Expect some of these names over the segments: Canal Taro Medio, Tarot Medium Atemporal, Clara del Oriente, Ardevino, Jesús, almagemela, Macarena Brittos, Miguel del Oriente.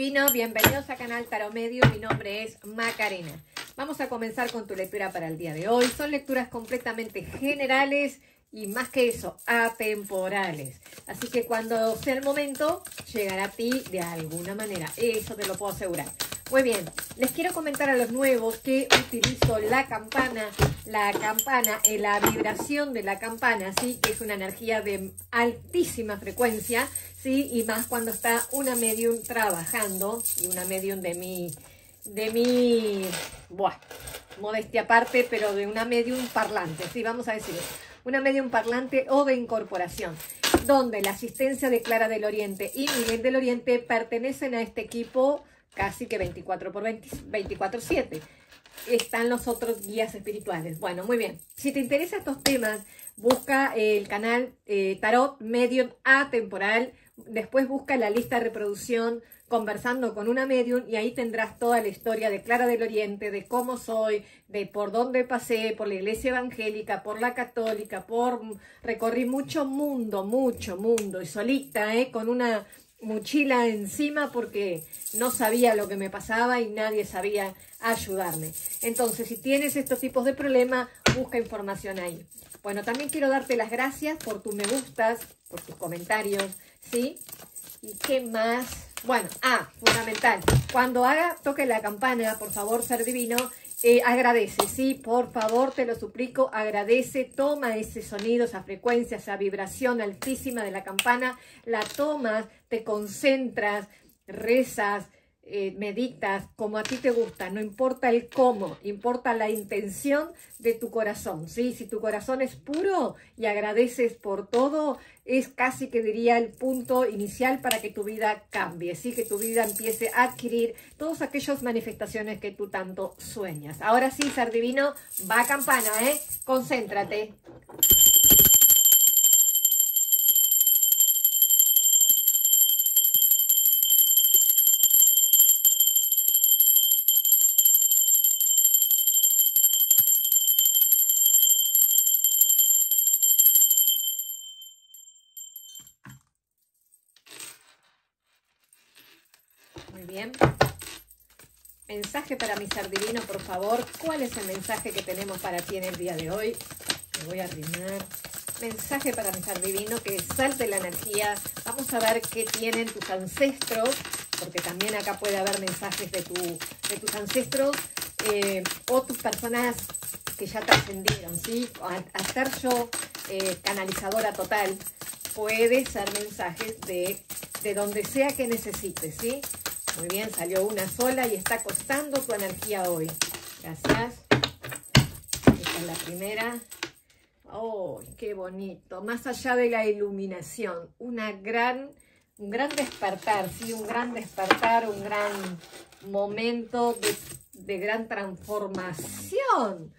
Divino, bienvenidos a Canal Taro Medio, mi nombre es Macarena. Vamos a comenzar con tu lectura para el día de hoy. Son lecturas completamente generales y más que eso, atemporales. Así que cuando sea el momento, llegará a ti de alguna manera, eso te lo puedo asegurar. Muy bien, les quiero comentar a los nuevos que utilizo la campana, la vibración de la campana, ¿sí? Que es una energía de altísima frecuencia, ¿sí? Y más cuando está una medium trabajando, y una medium modestia aparte, pero de una medium parlante, ¿sí? Vamos a decir, una medium parlante o de incorporación, donde la asistencia de Clara del Oriente y Miguel del Oriente pertenecen a este equipo casi que 24/7. Están los otros guías espirituales. Bueno, muy bien. Si te interesan estos temas, busca el canal Tarot Medium Atemporal. Después busca la lista de reproducción Conversando con una medium y ahí tendrás toda la historia de Clara del Oriente, de cómo soy, de por dónde pasé, por la iglesia evangélica, por la católica, recorrí mucho mundo y solita, con una mochila encima porque no sabía lo que me pasaba y nadie sabía ayudarme. Entonces, si tienes estos tipos de problemas, busca información ahí. Bueno, también quiero darte las gracias por tus me gustas, por tus comentarios, ¿sí? ¿Y qué más? Bueno, fundamental. Cuando toque la campana, por favor, ser divino, agradece, ¿sí? Por favor, te lo suplico, agradece, toma ese sonido, esa frecuencia, esa vibración altísima de la campana, la tomas, te concentras, rezas, meditas, como a ti te gusta, no importa el cómo, importa la intención de tu corazón, ¿sí? Si tu corazón es puro y agradeces por todo, es casi que diría el punto inicial para que tu vida cambie, ¿sí? Que tu vida empiece a adquirir todas aquellas manifestaciones que tú tanto sueñas. Ahora sí, ser divino, va campana, concéntrate. Bien. Mensaje para mi ser divino, por favor. ¿Cuál es el mensaje que tenemos para ti en el día de hoy? Me voy a arrimar. Mensaje para mi ser divino, que salte la energía. Vamos a ver qué tienen tus ancestros, porque también acá puede haber mensajes de tus ancestros o tus personas que ya trascendieron, ¿sí? Al ser yo canalizadora total, puede ser mensajes de donde sea que necesites, ¿sí? Muy bien, salió una sola y está costando tu energía hoy. Gracias. Esta es la primera. ¡Oh, qué bonito! Más allá de la iluminación, un gran despertar, ¿sí? Un gran despertar, un gran momento de gran transformación.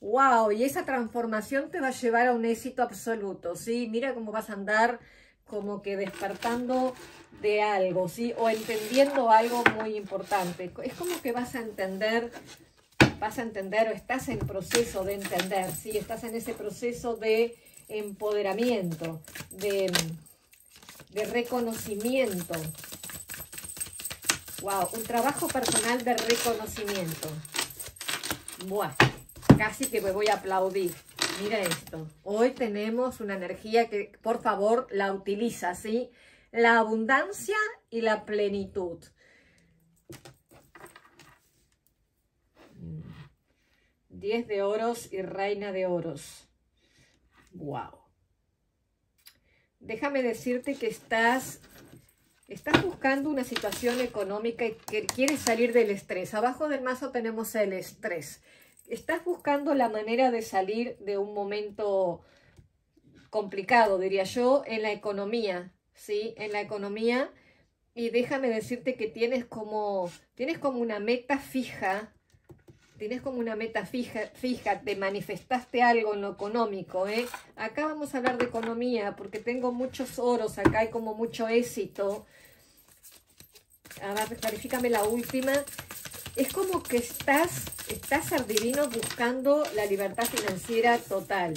¡Wow! Y esa transformación te va a llevar a un éxito absoluto, ¿sí? Mira cómo vas a andar como que despertando de algo, ¿sí? O entendiendo algo muy importante. Es como que vas a entender o estás en proceso de entender, ¿sí? Estás en ese proceso de empoderamiento, de reconocimiento. ¡Wow! Un trabajo personal de reconocimiento. ¡Buah! Casi que me voy a aplaudir. Mira esto. Hoy tenemos una energía que, por favor, la utiliza, ¿sí? La abundancia y la plenitud. Diez de oros y reina de oros. ¡Wow! Déjame decirte que estás buscando una situación económica y que quieres salir del estrés. Abajo del mazo tenemos el estrés. Estás buscando la manera de salir de un momento complicado, diría yo, en la economía, ¿sí? En la economía, y déjame decirte que tienes como una meta fija, te manifestaste algo en lo económico, Acá vamos a hablar de economía porque tengo muchos oros, acá hay como mucho éxito. A ver, clarifícame la última. Es como que estás Ardevino buscando la libertad financiera total.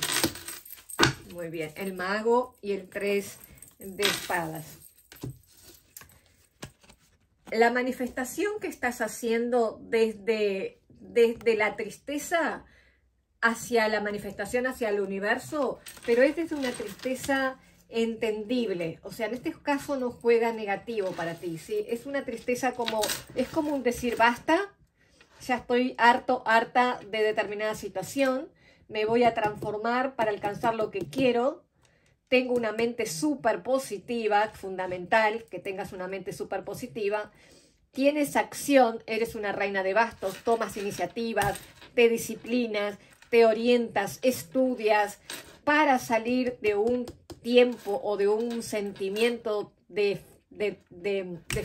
Muy bien, el mago y el 3 de espadas. La manifestación que estás haciendo desde la tristeza hacia la manifestación, hacia el universo, pero es desde una tristeza entendible. O sea, en este caso no juega negativo para ti, ¿sí? Es una tristeza como, es como un decir basta, ya estoy harto, harta de determinada situación, me voy a transformar para alcanzar lo que quiero. Tengo una mente súper positiva, fundamental que tengas una mente súper positiva. Tienes acción, eres una reina de bastos, tomas iniciativas, te disciplinas, te orientas, estudias para salir de un tiempo o de un sentimiento de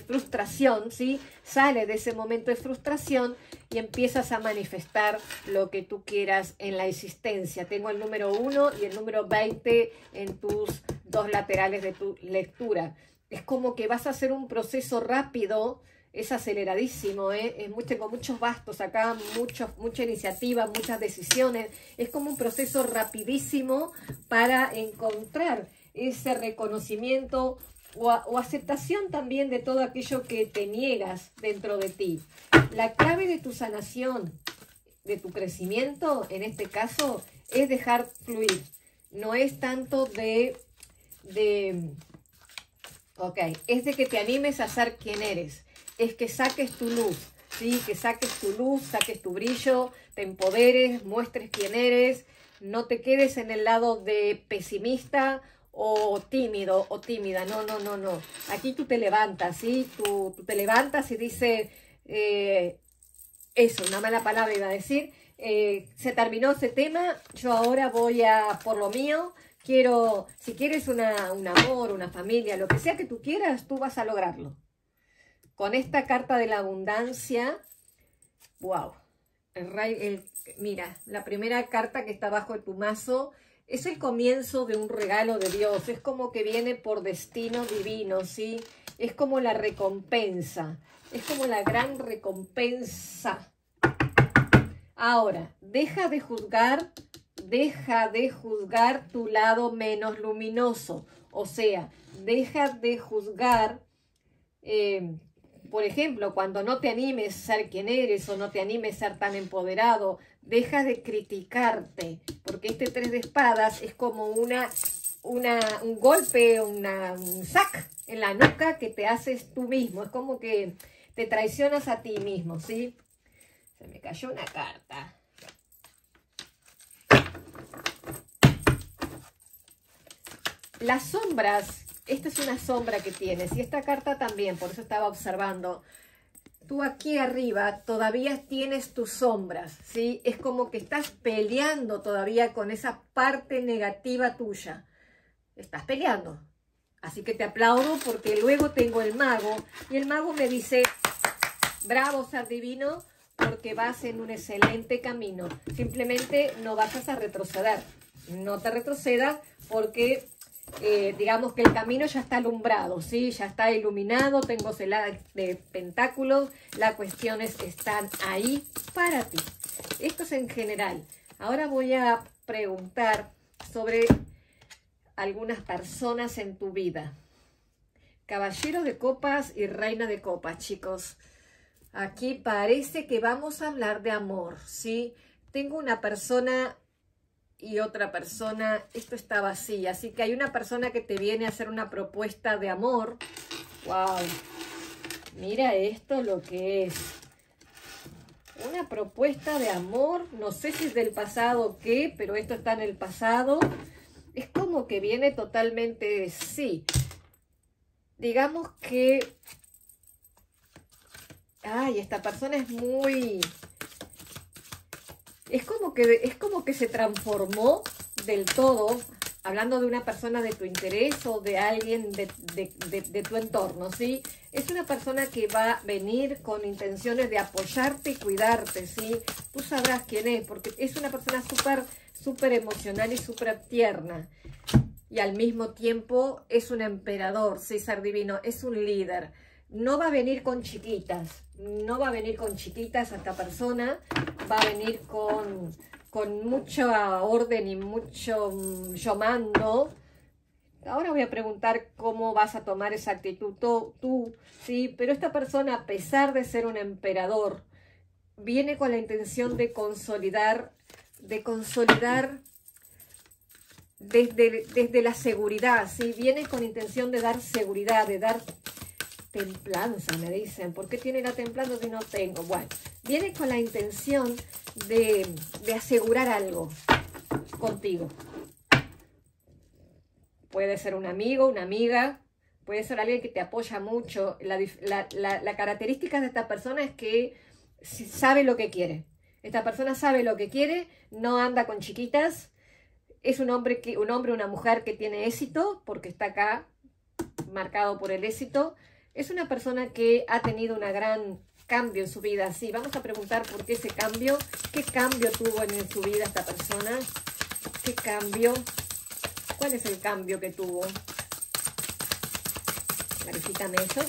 frustración, ¿sí? Sales de ese momento de frustración y empiezas a manifestar lo que tú quieras en la existencia. Tengo el número 1 y el número 20 en tus dos laterales de tu lectura. Es como que vas a hacer un proceso rápido, es aceleradísimo, ¿eh? Tengo muchos bastos acá, mucha iniciativa, muchas decisiones. Es como un proceso rapidísimo para encontrar ese reconocimiento o aceptación también de todo aquello que te niegas dentro de ti. La clave de tu sanación, de tu crecimiento, en este caso, es dejar fluir. No es tanto es de que te animes a ser quien eres. Es que saques tu luz, ¿sí? Que saques tu luz, saques tu brillo, te empoderes, muestres quién eres. No te quedes en el lado de pesimista o tímido o tímida. No. Aquí tú te levantas, ¿sí? Tú te levantas y dices, una mala palabra iba a decir, se terminó ese tema, yo ahora voy a por lo mío. Quiero, si quieres un amor, una familia, lo que sea que tú quieras, tú vas a lograrlo. Con esta carta de la abundancia, wow, mira, la primera carta que está abajo de tu mazo es el comienzo de un regalo de Dios. Es como que viene por destino divino, ¿sí? Es como la recompensa, es como la gran recompensa. Ahora, deja de juzgar tu lado menos luminoso. O sea, deja de juzgar, por ejemplo, cuando no te animes a ser quien eres o no te animes a ser tan empoderado, deja de criticarte, porque este 3 de espadas es como un golpe, un sac en la nuca que te haces tú mismo. Es como que te traicionas a ti mismo, ¿sí? Se me cayó una carta. Las sombras, esta es una sombra que tienes y esta carta también, por eso estaba observando. Tú aquí arriba todavía tienes tus sombras, ¿sí? Es como que estás peleando todavía con esa parte negativa tuya. Estás peleando. Así que te aplaudo porque luego tengo el mago y el mago me dice, bravo, Ardevino, porque vas en un excelente camino. Simplemente no vas a retroceder. No te retrocedas porque... digamos que el camino ya está alumbrado, ¿sí? Ya está iluminado, tengo celada de pentáculos, las cuestiones están ahí para ti. Esto es en general. Ahora voy a preguntar sobre algunas personas en tu vida. Caballero de copas y reina de copas, chicos. Aquí parece que vamos a hablar de amor, ¿sí? Tengo una persona... y otra persona, esto está vacío, así que hay una persona que te viene a hacer una propuesta de amor. ¡Wow! Mira esto lo que es. Una propuesta de amor, no sé si es del pasado o qué, pero esto está en el pasado. Es como que viene totalmente de sí. Digamos que... ¡ay! Esta persona es muy... Es como que se transformó del todo, hablando de una persona de tu interés o de alguien de tu entorno, ¿sí? Es una persona que va a venir con intenciones de apoyarte y cuidarte, ¿sí? Tú sabrás quién es, porque es una persona súper emocional y súper tierna. Y al mismo tiempo es un emperador, ¿sí, Ardevino? Es un líder. No va a venir con chiquitas, no va a venir con chiquitas esta persona, va a venir con mucha orden y mucho yo mando, Ahora voy a preguntar cómo vas a tomar esa actitud tú, ¿sí? Pero esta persona, a pesar de ser un emperador, viene con la intención de consolidar desde la seguridad, ¿sí? Viene con intención de dar seguridad, de dar templanza, me dicen. ¿Por qué tiene la templanza si no tengo? Bueno, viene con la intención de asegurar algo contigo. Puede ser un amigo, una amiga, puede ser alguien que te apoya mucho. La característica de esta persona es que sabe lo que quiere. Esta persona sabe lo que quiere, no anda con chiquitas. Es un hombre, una mujer que tiene éxito, porque está acá marcado por el éxito. Es una persona que ha tenido un gran cambio en su vida. Sí, vamos a preguntar por qué ese cambio. ¿Qué cambio tuvo en su vida esta persona? ¿Qué cambio? ¿Cuál es el cambio que tuvo? Clarifícame eso.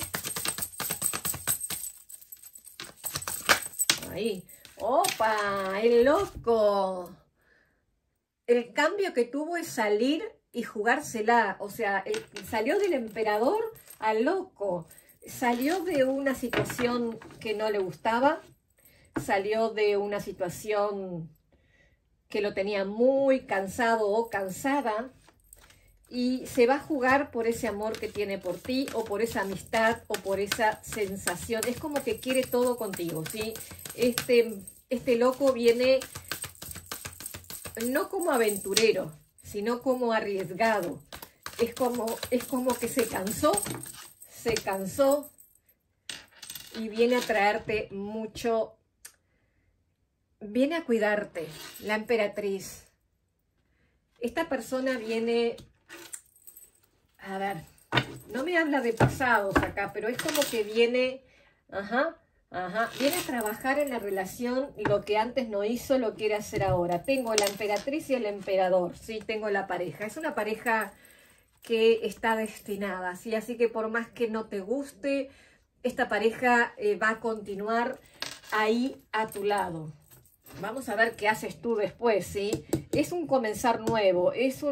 Ahí. ¡Opa! ¡El loco! El cambio que tuvo es salir y jugársela. O sea, salió del emperador al loco. Salió de una situación que no le gustaba. Salió de una situación que lo tenía muy cansado o cansada. Y se va a jugar por ese amor que tiene por ti, o por esa amistad, o por esa sensación. Es como que quiere todo contigo, ¿sí? Este loco viene no como aventurero, sino como arriesgado. Es como que se cansó y viene a traerte mucho. Viene a cuidarte, la emperatriz. Esta persona viene... A ver, no me habla de pasados acá, pero es como que viene, viene a trabajar en la relación, lo que antes no hizo lo quiere hacer ahora. Tengo la emperatriz y el emperador, sí, tengo la pareja. Es una pareja que está destinada, sí, así que por más que no te guste, esta pareja va a continuar ahí a tu lado. Vamos a ver qué haces tú después, sí. Es un comenzar nuevo, es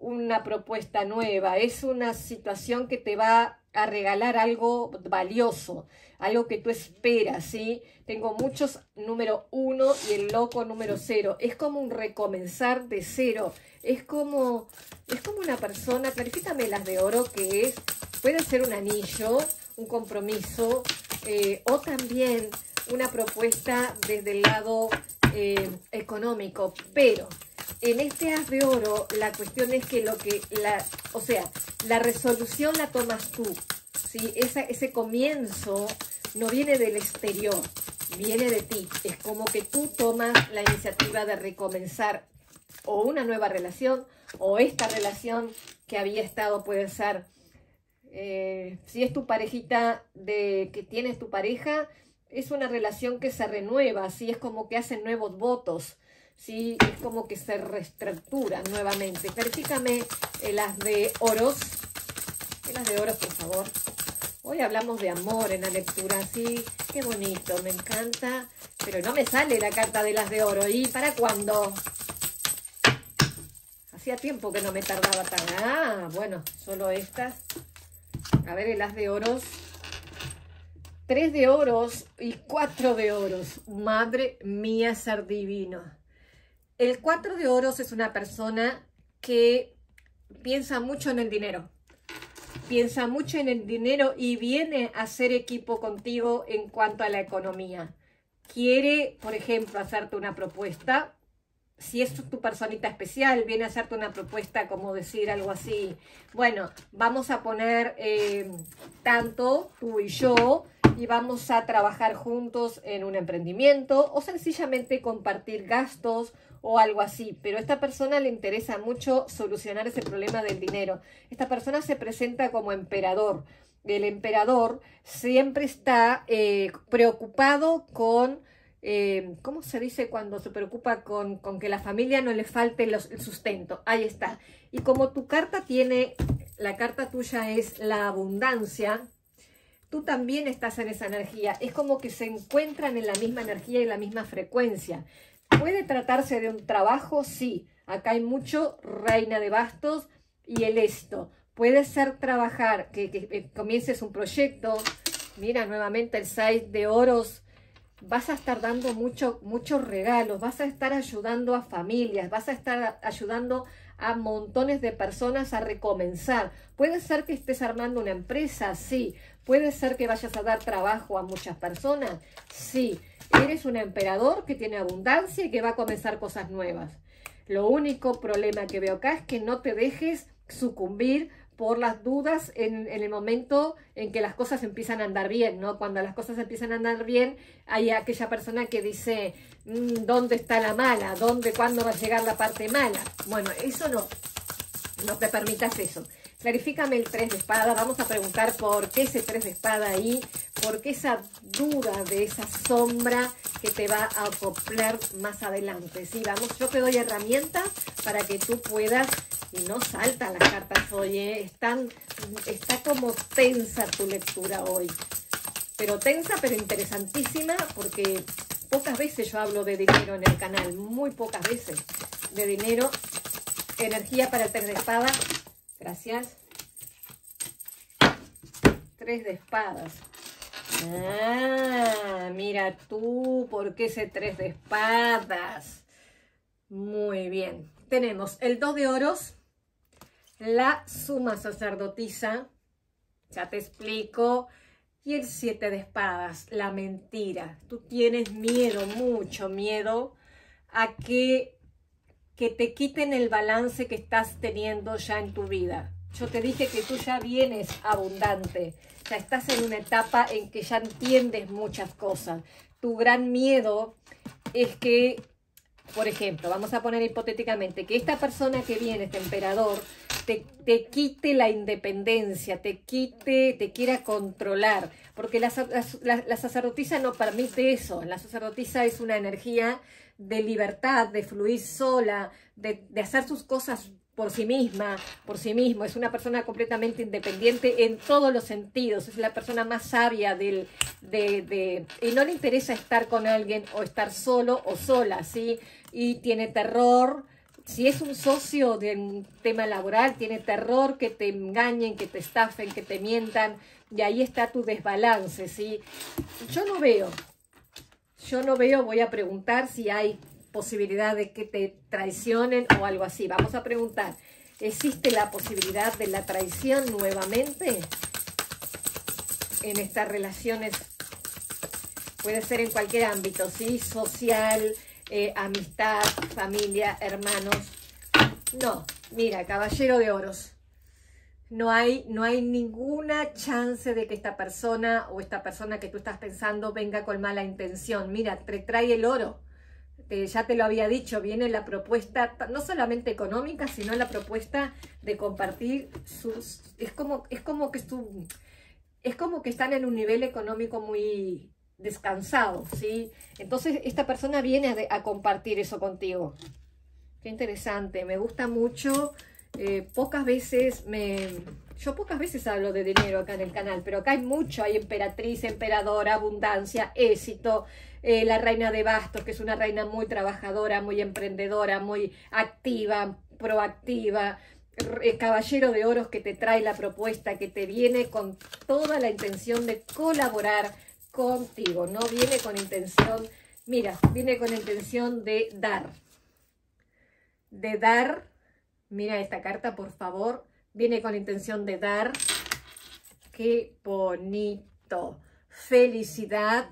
una propuesta nueva, es una situación que te va a regalar algo valioso, algo que tú esperas, ¿sí? Tengo muchos número 1 y el loco número 0. Es como un recomenzar de cero. Es como una persona, clarifícame las de oro, que es, puede ser un anillo, un compromiso, o también una propuesta desde el lado económico, pero... En este as de oro, la cuestión es que la resolución la tomas tú, ¿sí? Ese comienzo no viene del exterior, viene de ti. Es como que tú tomas la iniciativa de recomenzar o una nueva relación, o esta relación que había estado, puede ser, si es tu parejita, que tienes tu pareja, es una relación que se renueva, ¿sí? Es como que hacen nuevos votos. Sí, es como que se reestructura nuevamente. Clarifícame las de oros. Las de oros, por favor. Hoy hablamos de amor en la lectura, sí. Qué bonito, me encanta. Pero no me sale la carta de las de oro. ¿Y para cuándo? Hacía tiempo que no me tardaba tan... Ah, bueno, solo estas. A ver, el as de oros. 3 de oros y 4 de oros. Madre mía, ser divino. El 4 de oros es una persona que piensa mucho en el dinero. Piensa mucho en el dinero y viene a hacer equipo contigo en cuanto a la economía. Quiere, por ejemplo, hacerte una propuesta. Si es tu personita especial, viene a hacerte una propuesta, como decir algo así. Bueno, vamos a poner tanto tú y yo, y vamos a trabajar juntos en un emprendimiento, o sencillamente compartir gastos o algo así. Pero a esta persona le interesa mucho solucionar ese problema del dinero. Esta persona se presenta como emperador. El emperador siempre está preocupado con... ¿cómo se dice cuando se preocupa con que la familia no le falte el sustento? Ahí está. Y como tu carta tiene... La carta tuya es la abundancia... Tú también estás en esa energía. Es como que se encuentran en la misma energía y en la misma frecuencia. ¿Puede tratarse de un trabajo? Sí. Acá hay mucho reina de bastos y el esto. Puede ser trabajar, que comiences un proyecto. Mira nuevamente el 6 de oros. Vas a estar dando muchos regalos, vas a estar ayudando a familias, vas a estar ayudando a montones de personas a recomenzar. Puede ser que estés armando una empresa, sí. Puede ser que vayas a dar trabajo a muchas personas, sí. Eres un emperador que tiene abundancia y que va a comenzar cosas nuevas. Lo único problema que veo acá es que no te dejes sucumbir por las dudas en el momento en que las cosas empiezan a andar bien, ¿no? Cuando las cosas empiezan a andar bien, hay aquella persona que dice, ¿dónde está la mala? ¿Cuándo va a llegar la parte mala? Bueno, eso no. No te permitas eso. Clarifícame el 3 de espada. Vamos a preguntar por qué ese 3 de espada ahí, por qué esa duda de esa sombra que te va a acoplar más adelante. Sí, vamos, yo te doy herramientas para que tú puedas. Y no saltan las cartas hoy, ¿eh? Está como tensa tu lectura hoy. Pero tensa, pero interesantísima, porque pocas veces yo hablo de dinero en el canal. Muy pocas veces de dinero. Energía para el 3 de espadas. Gracias. 3 de espadas. Ah, mira tú, ¿por qué ese 3 de espadas? Muy bien. Tenemos el 2 de oros. La suma sacerdotisa, ya te explico, y el 7 de espadas, la mentira. Tú tienes miedo, mucho miedo, a que te quiten el balance que estás teniendo ya en tu vida. Yo te dije que tú ya vienes abundante, ya estás en una etapa en que ya entiendes muchas cosas. Tu gran miedo es que, por ejemplo, vamos a poner hipotéticamente que esta persona que viene, este emperador, te quite la independencia, te quiera controlar, porque la sacerdotisa no permite eso. La sacerdotisa es una energía de libertad, de fluir sola, de hacer sus cosas por sí misma, por sí mismo. Es una persona completamente independiente en todos los sentidos. Es la persona más sabia y no le interesa estar con alguien o estar solo o sola, ¿sí? Y tiene terror. Si es un socio de un tema laboral, tiene terror que te engañen, que te estafen, que te mientan. Y ahí está tu desbalance, ¿sí? Yo no veo, voy a preguntar si hay posibilidad de que te traicionen o algo así. Vamos a preguntar, ¿existe la posibilidad de la traición nuevamente en estas relaciones? Puede ser en cualquier ámbito, ¿sí? Social, amistad, familia, hermanos. No, mira, caballero de oros. No hay ninguna chance de que esta persona o esta persona que tú estás pensando venga con mala intención. Mira, te trae el oro. Ya te lo había dicho, viene la propuesta no solamente económica, sino la propuesta de compartir sus... Es como que están en un nivel económico muy descansado, ¿sí? Entonces esta persona viene a compartir eso contigo. Qué interesante, me gusta mucho. Yo pocas veces hablo de dinero acá en el canal, pero acá hay mucho. Hay emperatriz, emperadora, abundancia, éxito. La reina de bastos, que es una reina muy trabajadora, muy emprendedora, muy activa, proactiva. Caballero de oros que te trae la propuesta, que te viene con toda la intención de colaborar contigo. No viene con intención, mira, viene con intención de dar. Mira esta carta, por favor. Viene con la intención de dar. ¡Qué bonito! Felicidad.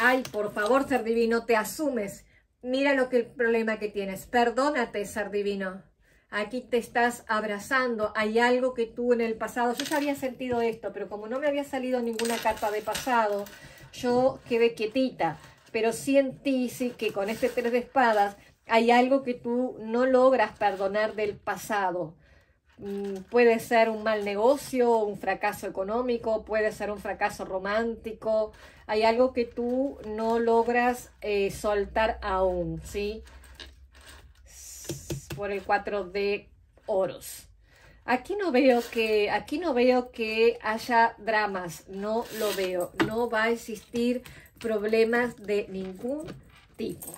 Ay, por favor, ser divino, te asumes. Mira lo que el problema que tienes. Perdónate, ser divino. Aquí te estás abrazando. Hay algo que tú en el pasado... Yo ya había sentido esto, pero como no me había salido ninguna carta de pasado, yo quedé quietita. Pero sí en ti, sí que con este 3 de espadas... Hay algo que tú no logras perdonar del pasado. Puede ser un mal negocio, un fracaso económico, puede ser un fracaso romántico. Hay algo que tú no logras soltar aún, ¿sí? Por el 4 de oros. Aquí no veo que haya dramas, no lo veo. No va a existir problemas de ningún tipo.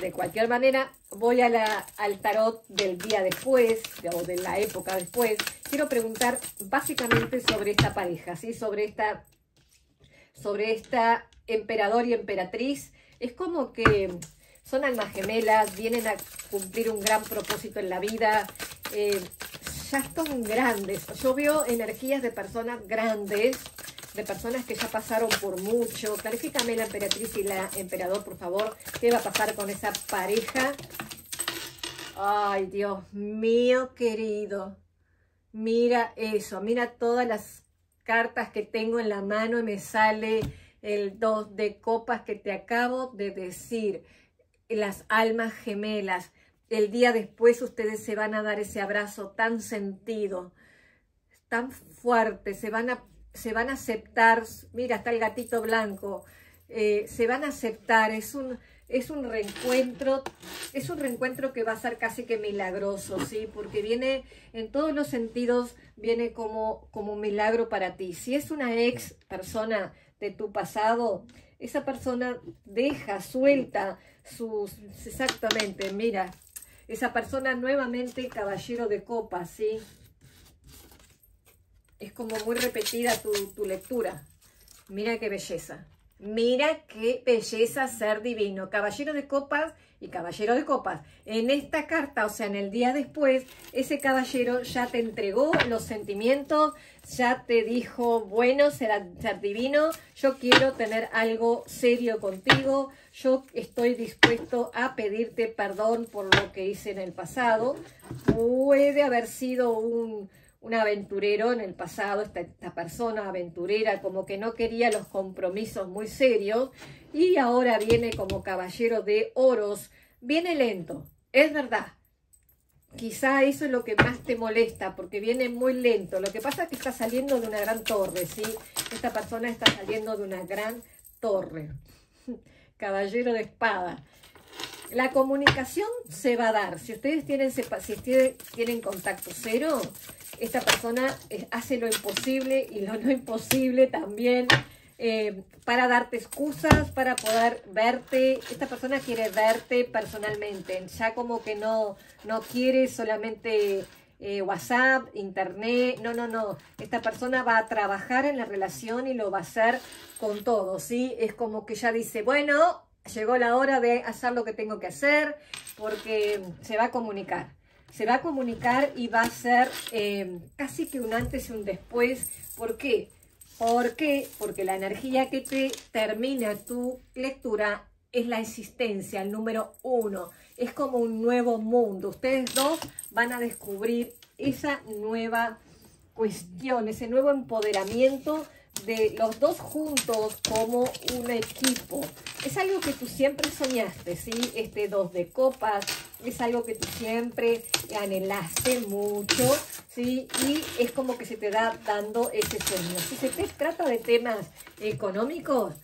De cualquier manera, voy al tarot del día después, o de la época después. Quiero preguntar básicamente sobre esta pareja, ¿sí? Sobre esta emperador y emperatriz. Es como que son almas gemelas, vienen a cumplir un gran propósito en la vida. Ya están grandes. Yo veo energías de personas grandes, de personas que ya pasaron por mucho. Clarifícame, la emperatriz y la emperador, por favor, ¿qué va a pasar con esa pareja? Ay, Dios mío querido. Mira eso, mira todas las cartas que tengo en la mano y me sale el 2 de copas que te acabo de decir. Las almas gemelas. El día después ustedes se van a dar ese abrazo tan sentido, tan fuerte. Se van a aceptar. Mira, está el gatito blanco. Se van a aceptar. Es un reencuentro. Es un reencuentro que va a ser casi que milagroso, ¿sí? Porque viene en todos los sentidos, viene como un milagro para ti. Si es una ex persona de tu pasado, esa persona deja, suelta sus... Exactamente, mira. Esa persona nuevamente, caballero de copas, ¿sí? Es como muy repetida tu lectura. Mira qué belleza. Mira qué belleza ser divino. Caballero de copas y caballero de copas. En esta carta, o sea, en el día después, ese caballero ya te entregó los sentimientos, ya te dijo, bueno, ser divino, yo quiero tener algo serio contigo. Yo estoy dispuesto a pedirte perdón por lo que hice en el pasado. Puede haber sido un aventurero en el pasado, esta persona aventurera, como que no quería los compromisos muy serios, y ahora viene como caballero de oros. Viene lento, es verdad. Quizá eso es lo que más te molesta, porque viene muy lento. Lo que pasa es que está saliendo de una gran torre, ¿sí? Esta persona está saliendo de una gran torre. Caballero de espada. La comunicación se va a dar. Si ustedes tienen contacto cero, esta persona hace lo imposible y lo no imposible también para darte excusas, para poder verte. Esta persona quiere verte personalmente. Ya como que no quiere solamente WhatsApp, internet. No. Esta persona va a trabajar en la relación y lo va a hacer con todo, ¿sí? Es como que ya dice, bueno... Llegó la hora de hacer lo que tengo que hacer, porque se va a comunicar y va a ser casi que un antes y un después. ¿Por qué? Porque la energía que te termina tu lectura es la existencia, el número 1. Es como un nuevo mundo. Ustedes dos van a descubrir esa nueva cuestión, ese nuevo empoderamiento de los dos juntos como un equipo. Es algo que tú siempre soñaste, ¿sí? Este 2 de copas es algo que tú siempre anhelaste mucho, ¿sí? Y es como que se te da dando ese sueño. Si se te trata de temas económicos,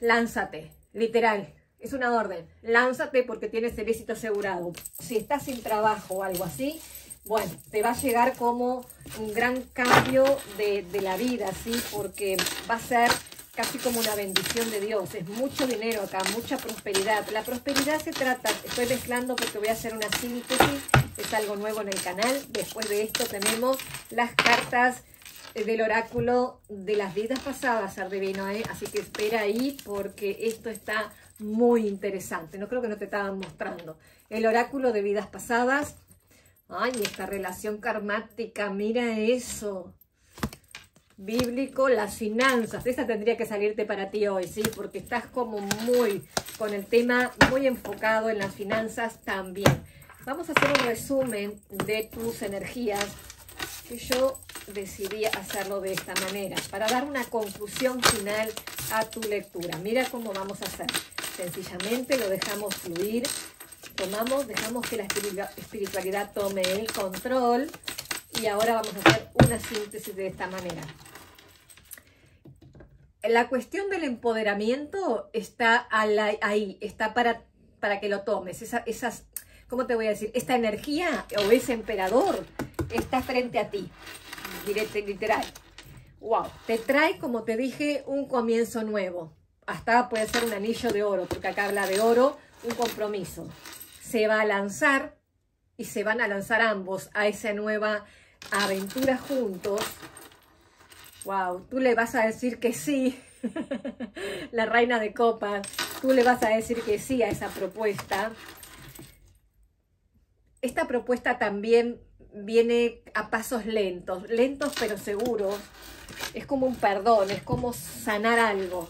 lánzate, literal. Es una orden. Lánzate porque tienes el éxito asegurado. Si estás sin trabajo o algo así, bueno, te va a llegar como un gran cambio de la vida, ¿sí? Porque va a ser casi como una bendición de Dios. Es mucho dinero acá, mucha prosperidad. La prosperidad se trata, estoy mezclando porque voy a hacer una síntesis, es algo nuevo en el canal. Después de esto tenemos las cartas del oráculo de las vidas pasadas, Ardevino, ¿eh? Así que espera ahí porque esto está muy interesante. No creo que no te estaban mostrando. El oráculo de vidas pasadas. Ay, esta relación karmática, mira eso. Bíblico, las finanzas. Esa tendría que salirte para ti hoy, ¿sí? Porque estás como muy, con el tema muy enfocado en las finanzas también. Vamos a hacer un resumen de tus energías. Que yo decidí hacerlo de esta manera, para dar una conclusión final a tu lectura. Mira cómo vamos a hacer. Sencillamente lo dejamos fluir. Dejamos que la espiritualidad tome el control y ahora vamos a hacer una síntesis de esta manera. La cuestión del empoderamiento está ahí, está para que lo tomes. ¿Cómo te voy a decir? Esta energía o ese emperador está frente a ti, literal. Wow, te trae, como te dije, un comienzo nuevo. Hasta puede ser un anillo de oro, porque acá habla de oro, un compromiso. Se va a lanzar y se van a lanzar ambos a esa nueva aventura juntos. Wow, tú le vas a decir que sí, la reina de copas, tú le vas a decir que sí a esa propuesta. Esta propuesta también viene a pasos lentos, lentos pero seguros. Es como un perdón, es como sanar algo.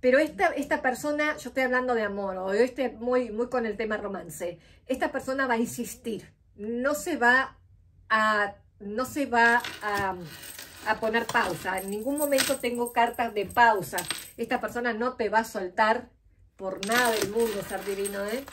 Pero esta persona, yo estoy hablando de amor, o yo estoy muy con el tema romance. Esta persona va a insistir, no se va a poner pausa. En ningún momento tengo cartas de pausa. Esta persona no te va a soltar por nada del mundo, ser divino, ¿eh?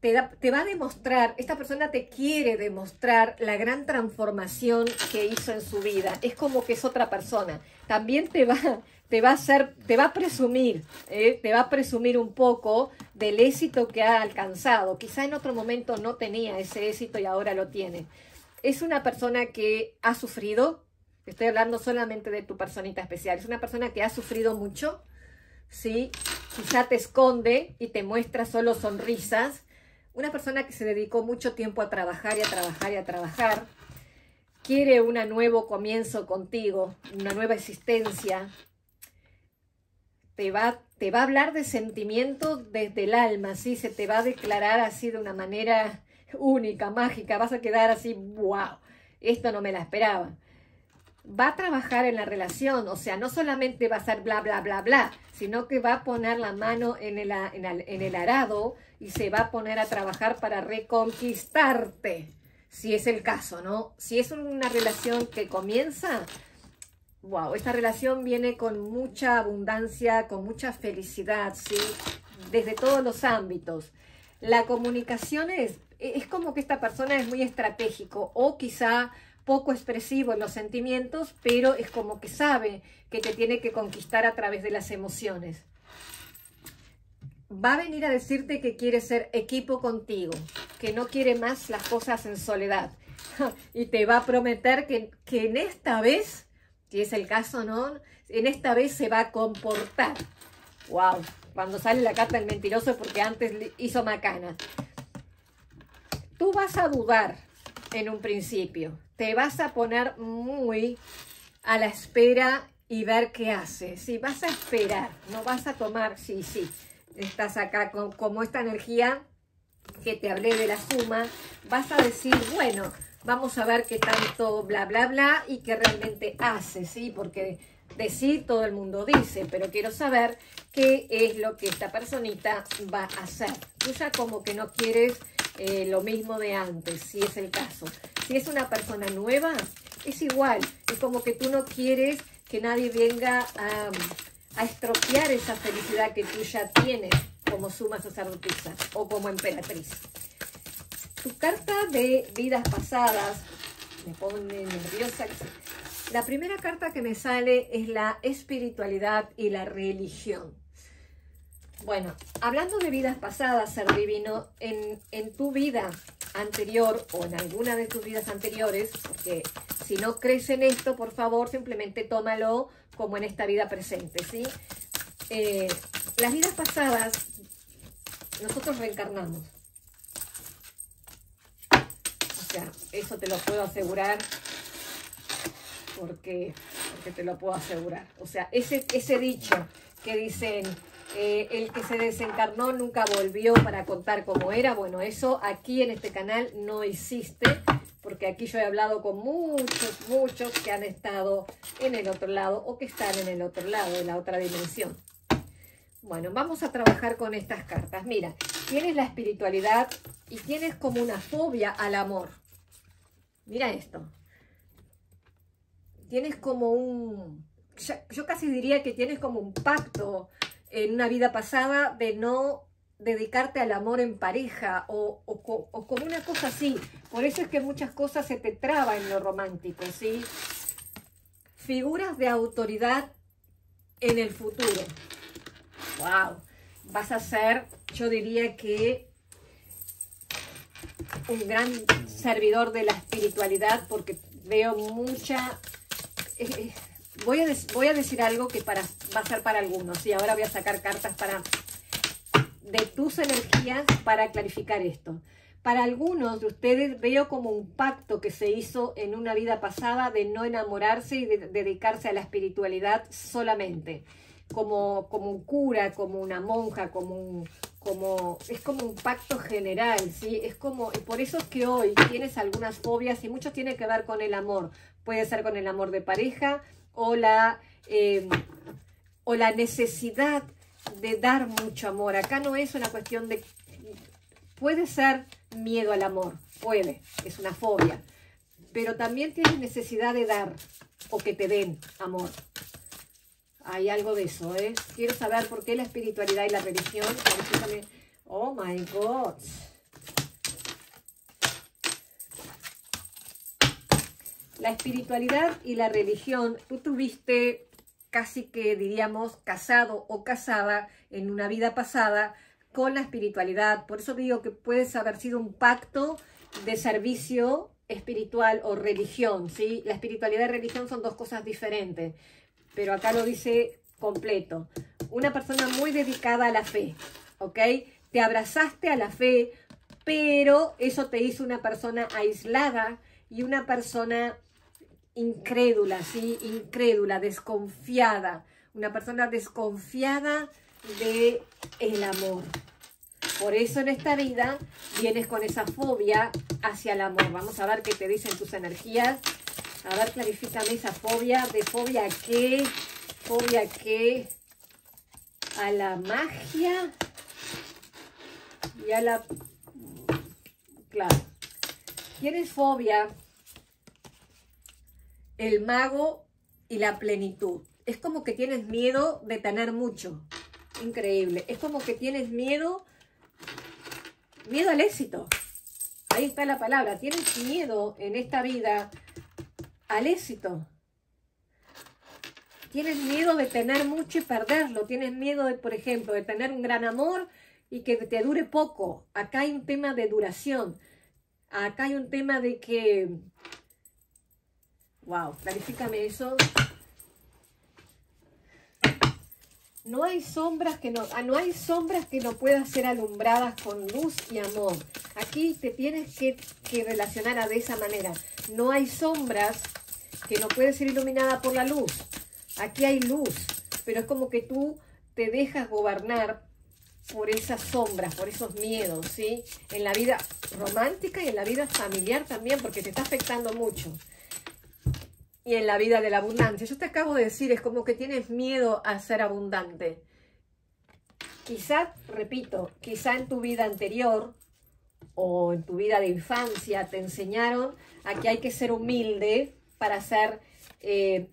Te va a demostrar, esta persona te quiere demostrar la gran transformación que hizo en su vida. Es como que es otra persona. También te va a presumir un poco del éxito que ha alcanzado. Quizá en otro momento no tenía ese éxito y ahora lo tiene. Es una persona que ha sufrido. Estoy hablando solamente de tu personita especial. Es una persona que ha sufrido mucho, ¿sí? Quizá te esconde y te muestra solo sonrisas. Una persona que se dedicó mucho tiempo a trabajar y a trabajar y a trabajar. Quiere un nuevo comienzo contigo, una nueva existencia. Te va a hablar de sentimientos desde el alma, ¿sí? Se te va a declarar así de una manera única, mágica. Vas a quedar así, wow, esto no me la esperaba. Va a trabajar en la relación, o sea, no solamente va a ser bla, bla, bla, bla, sino que va a poner la mano en el arado y se va a poner a trabajar para reconquistarte, si es el caso, ¿no? Si es una relación que comienza, wow, esta relación viene con mucha abundancia, con mucha felicidad, ¿sí? Desde todos los ámbitos. La comunicación es como que esta persona es muy estratégico o quizá poco expresivo en los sentimientos, pero es como que sabe que te tiene que conquistar a través de las emociones. Va a venir a decirte que quiere ser equipo contigo, que no quiere más las cosas en soledad. Y te va a prometer que en esta vez, si es el caso, ¿no? En esta vez se va a comportar. ¡Wow! Cuando sale la carta del mentiroso, porque antes hizo macana. Tú vas a dudar en un principio. Te vas a poner muy a la espera y ver qué hace. Sí, vas a esperar, no vas a tomar, sí. Estás acá con como esta energía que te hablé de la suma. Vas a decir, bueno, vamos a ver qué tanto bla, bla, bla y qué realmente hace, ¿sí? Porque decir todo el mundo dice, pero quiero saber qué es lo que esta personita va a hacer. Tú ya como que no quieres lo mismo de antes, si es el caso. Si es una persona nueva, es igual. Es como que tú no quieres que nadie venga a estropear esa felicidad que tú ya tienes como suma sacerdotisa o como emperatriz. Tu carta de vidas pasadas, me pone nerviosa. La primera carta que me sale es la espiritualidad y la religión. Bueno, hablando de vidas pasadas, ser divino, en tu vida anterior o en alguna de tus vidas anteriores, porque si no crees en esto, por favor, simplemente tómalo como en esta vida presente, ¿sí? Las vidas pasadas, nosotros reencarnamos. O sea, eso te lo puedo asegurar porque te lo puedo asegurar. O sea, ese dicho que dicen... el que se desencarnó nunca volvió para contar cómo era. Bueno, eso aquí en este canal no existe, porque aquí yo he hablado con muchos que han estado en el otro lado o que están en el otro lado, en la otra dimensión. Bueno, vamos a trabajar con estas cartas. Mira, tienes la espiritualidad y tienes como una fobia al amor. Mira esto. Tienes como un... Yo casi diría que tienes como un pacto en una vida pasada de no dedicarte al amor en pareja o como una cosa así. Por eso es que muchas cosas se te traban en lo romántico, ¿sí? Figuras de autoridad en el futuro. ¡Wow! Vas a ser, yo diría que, un gran servidor de la espiritualidad, porque veo mucha... Voy a decir algo que va a ser para algunos, y ahora voy a sacar cartas para de tus energías para clarificar esto. Para algunos de ustedes veo como un pacto que se hizo en una vida pasada de no enamorarse y de dedicarse a la espiritualidad solamente. Como un cura, como una monja, es como un pacto general, ¿sí? Es como, y por eso es que hoy tienes algunas fobias y mucho tiene que ver con el amor. Puede ser con el amor de pareja o la necesidad de dar mucho amor. Acá no es una cuestión de... Puede ser miedo al amor, puede, es una fobia, pero también tienes necesidad de dar o que te den amor. Hay algo de eso, ¿eh? Quiero saber por qué la espiritualidad y la religión. Oh my God. La espiritualidad y la religión, tú tuviste casi que diríamos casado o casada en una vida pasada con la espiritualidad. Por eso digo que puedes haber sido un pacto de servicio espiritual o religión, ¿sí? La espiritualidad y religión son dos cosas diferentes, pero acá lo dice completo. Una persona muy dedicada a la fe, ¿ok? Te abrazaste a la fe, pero eso te hizo una persona aislada y una persona incrédula, ¿sí? Incrédula, desconfiada. Una persona desconfiada de el amor. Por eso en esta vida vienes con esa fobia hacia el amor. Vamos a ver qué te dicen tus energías. A ver, clarifícame esa fobia. ¿De fobia a qué? ¿Fobia a qué? A la magia y a la... Claro. Tienes fobia el mago y la plenitud. Es como que tienes miedo de tener mucho. Increíble. Es como que tienes miedo, miedo al éxito. Ahí está la palabra. Tienes miedo en esta vida al éxito. Tienes miedo de tener mucho y perderlo. Tienes miedo de, por ejemplo, de tener un gran amor y que te dure poco. Acá hay un tema de duración. Acá hay un tema de que... Wow, clarifícame eso. No hay sombras que no, no hay sombras que no puedan ser alumbradas con luz y amor. Aquí te tienes que relacionar de esa manera. No hay sombras que no pueden ser iluminadas por la luz. Aquí hay luz, pero es como que tú te dejas gobernar por esas sombras, por esos miedos, ¿sí? En la vida romántica y en la vida familiar también, porque te está afectando mucho. Y en la vida de la abundancia. Yo te acabo de decir, es como que tienes miedo a ser abundante. Quizá, repito, quizá en tu vida anterior o en tu vida de infancia te enseñaron a que hay que ser humilde para ser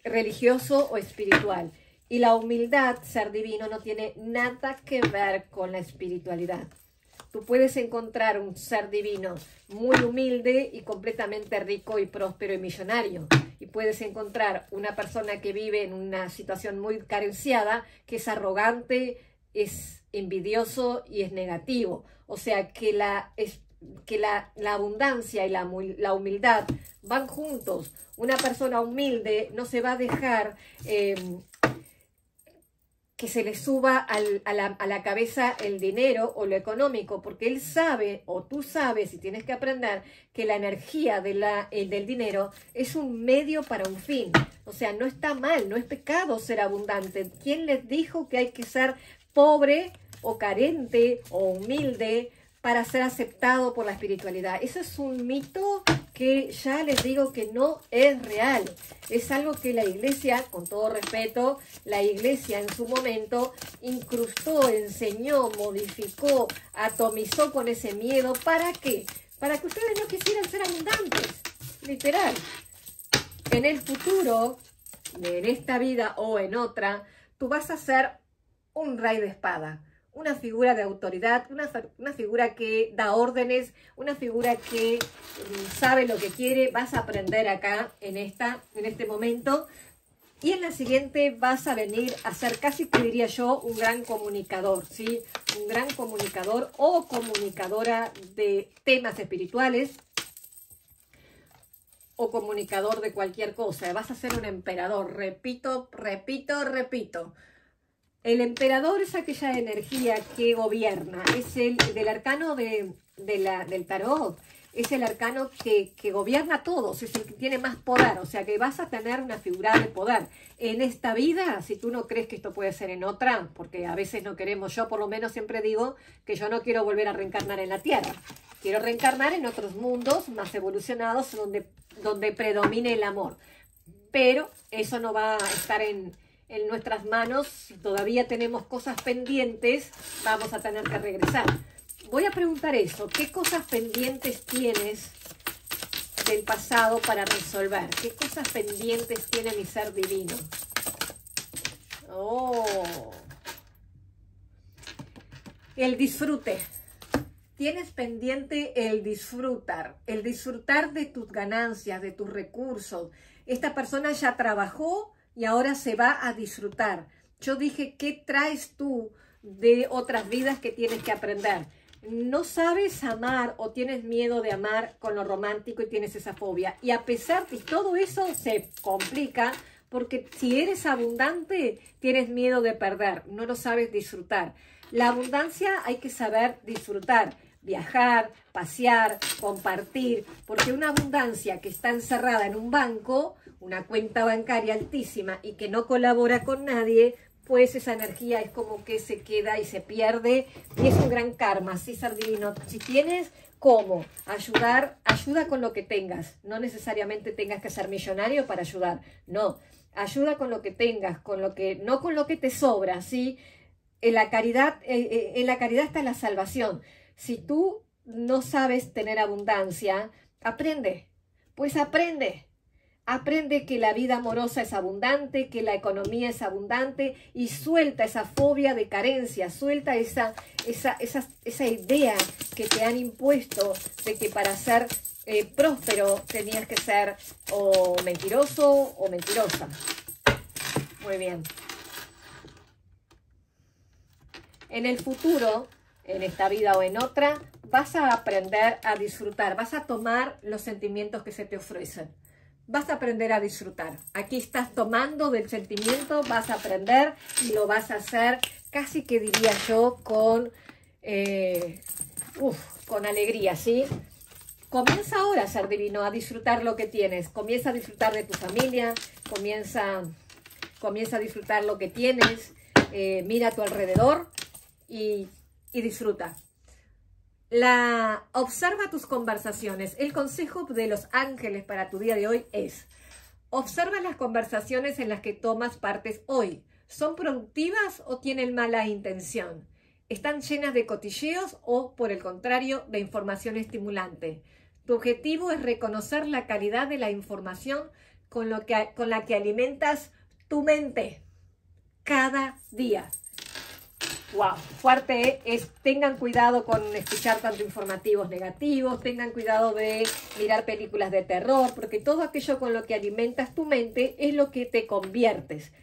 religioso o espiritual. Y la humildad, ser divino, no tiene nada que ver con la espiritualidad. Tú puedes encontrar un ser divino muy humilde y completamente rico y próspero y millonario. Y puedes encontrar una persona que vive en una situación muy carenciada, que es arrogante, es envidioso y es negativo. O sea, que la abundancia y la humildad van juntos. Una persona humilde no se va a dejar... que se le suba a la cabeza el dinero o lo económico, porque él sabe, o tú sabes, y tienes que aprender, que la energía del dinero es un medio para un fin. O sea, no está mal, no es pecado ser abundante. ¿Quién les dijo que hay que ser pobre o carente o humilde para ser aceptado por la espiritualidad? Eso es un mito que ya les digo que no es real. Es algo que la iglesia, con todo respeto, la iglesia en su momento incrustó, enseñó, modificó, atomizó con ese miedo. ¿Para qué? Para que ustedes no quisieran ser abundantes, literal. En el futuro, en esta vida o en otra, tú vas a ser un rey de espada. Una figura de autoridad, una figura que da órdenes, una figura que sabe lo que quiere. Vas a aprender acá en este momento. Y en la siguiente vas a venir a ser casi, que diría yo, un gran comunicador, ¿sí? Un gran comunicador o comunicadora de temas espirituales o comunicador de cualquier cosa. Vas a ser un emperador, repito. El emperador es aquella energía que gobierna, es el del arcano del tarot, es el arcano que gobierna todos, es el que tiene más poder, o sea que vas a tener una figura de poder. En esta vida, si tú no crees que esto puede ser en otra, porque a veces no queremos, yo por lo menos siempre digo que yo no quiero volver a reencarnar en la Tierra, quiero reencarnar en otros mundos más evolucionados donde predomine el amor, pero eso no va a estar en nuestras manos. Si todavía tenemos cosas pendientes, vamos a tener que regresar. Voy a preguntar eso, ¿qué cosas pendientes tienes del pasado para resolver? ¿Qué cosas pendientes tiene mi ser divino? Oh, el disfrute. Tienes pendiente el disfrutar de tus ganancias, de tus recursos. Esta persona ya trabajó y ahora se va a disfrutar. Yo dije, ¿qué traes tú de otras vidas que tienes que aprender? No sabes amar o tienes miedo de amar con lo romántico y tienes esa fobia. Y a pesar de todo eso se complica porque si eres abundante tienes miedo de perder, no lo sabes disfrutar. La abundancia hay que saber disfrutar, viajar, pasear, compartir, porque una abundancia que está encerrada en un banco, una cuenta bancaria altísima y que no colabora con nadie, pues esa energía es como que se queda y se pierde y es un gran karma, sí, ser divino. Si tienes cómo ayudar, ayuda con lo que tengas, no necesariamente tengas que ser millonario para ayudar, no, ayuda con lo que tengas, con lo que, no con lo que te sobra, ¿sí? En la caridad está la salvación. Si tú no sabes tener abundancia, aprende, pues aprende. Aprende que la vida amorosa es abundante, que la economía es abundante y suelta esa fobia de carencia, suelta esa idea que te han impuesto de que para ser próspero tenías que ser o mentiroso o mentirosa. Muy bien. En el futuro, en esta vida o en otra, vas a aprender a disfrutar, vas a tomar los sentimientos que se te ofrecen. Vas a aprender a disfrutar. Aquí estás tomando del sentimiento, vas a aprender y lo vas a hacer casi que diría yo con alegría, ¿sí? Comienza ahora, ser divino, a disfrutar lo que tienes. Comienza a disfrutar de tu familia, comienza a disfrutar lo que tienes, mira a tu alrededor y disfruta. Observa tus conversaciones. El consejo de los ángeles para tu día de hoy es: observa las conversaciones en las que tomas partes hoy. ¿Son productivas o tienen mala intención? ¿Están llenas de cotilleos o, por el contrario, de información estimulante? Tu objetivo es reconocer la calidad de la información con la que alimentas tu mente cada día. Wow, fuerte, ¿eh? Tengan cuidado con escuchar tanto informativos negativos, tengan cuidado de mirar películas de terror, porque todo aquello con lo que alimentas tu mente es lo que te conviertes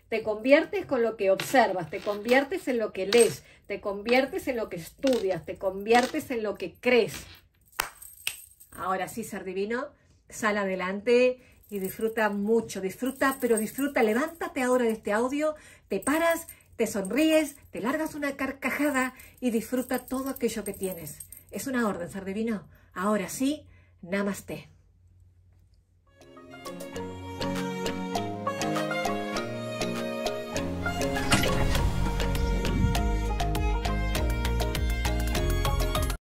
con lo que observas, te conviertes en lo que lees, te conviertes en lo que estudias, te conviertes en lo que crees. Ahora sí, ser divino, sal adelante y disfruta mucho, disfruta, pero disfruta, levántate ahora de este audio, te paras, te sonríes, te largas una carcajada y disfruta todo aquello que tienes. Es una orden, ser divino. Ahora sí, namaste.